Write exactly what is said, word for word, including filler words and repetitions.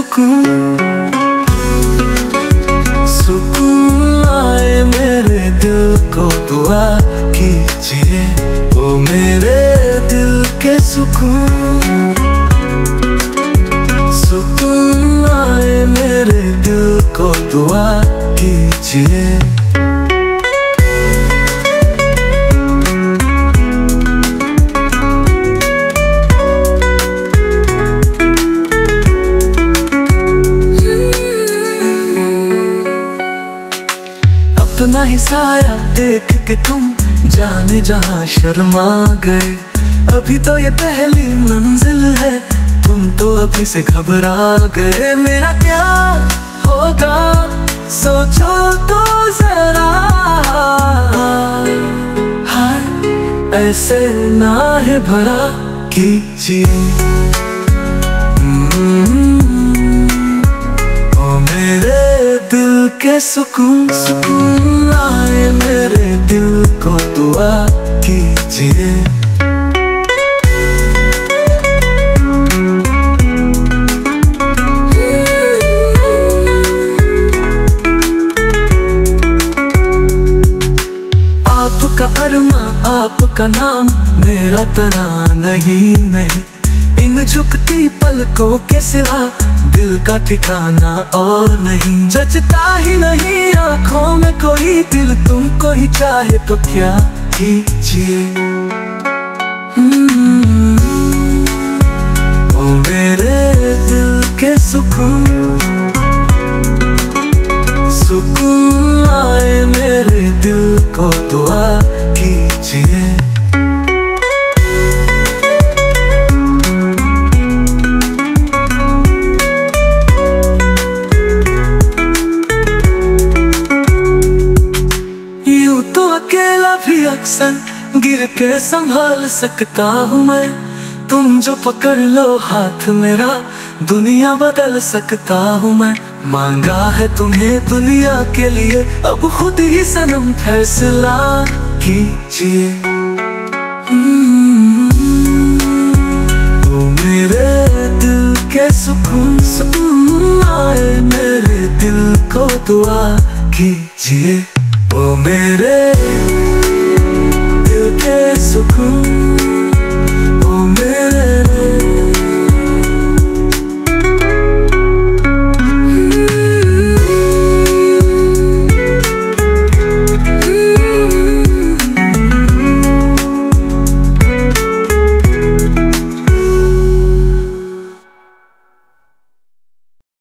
सुकून सुकून आए मेरे दिल को, दुआ कीजिए ओ मेरे दिल के सुकून। सुकून आए मेरे दिल को, दुआ कीजिए। अपना ही साया देख के तुम जाने जहां शर्मा गए। अभी तो ये पहली मंजिल है, तुम तो अभी से घबरा गए। मेरा क्या होगा सोचो तो जरा, हाय ऐसे ना है भरा कीजिए के सुकून। सुकून आए मेरे दिल को, दुआ कीजिए। आपका अरमा आपका नाम मेरा तना नहीं नहीं। इन झुकती पलकों के सिवा दिल का ठिकाना और नहीं। जचता ही नहीं आंखों में कोई दिल, तुमको ही चाहे तो क्या कीजिए। ओ मेरे दिल के सुकून सुकून आए मेरे दिल को, दुआ कीजिए। अकेला भी अक्सर गिर के संभाल सकता हूँ मैं, तुम जो पकड़ लो हाथ मेरा दुनिया बदल सकता हूँ मैं। मांगा है तुम्हें दुनिया के लिए, अब खुद ही सनम फैसला कीजिए। ओ मेरे दिल के सुकून सुकून आए मेरे दिल को, दुआ कीजिए। ओ मेरे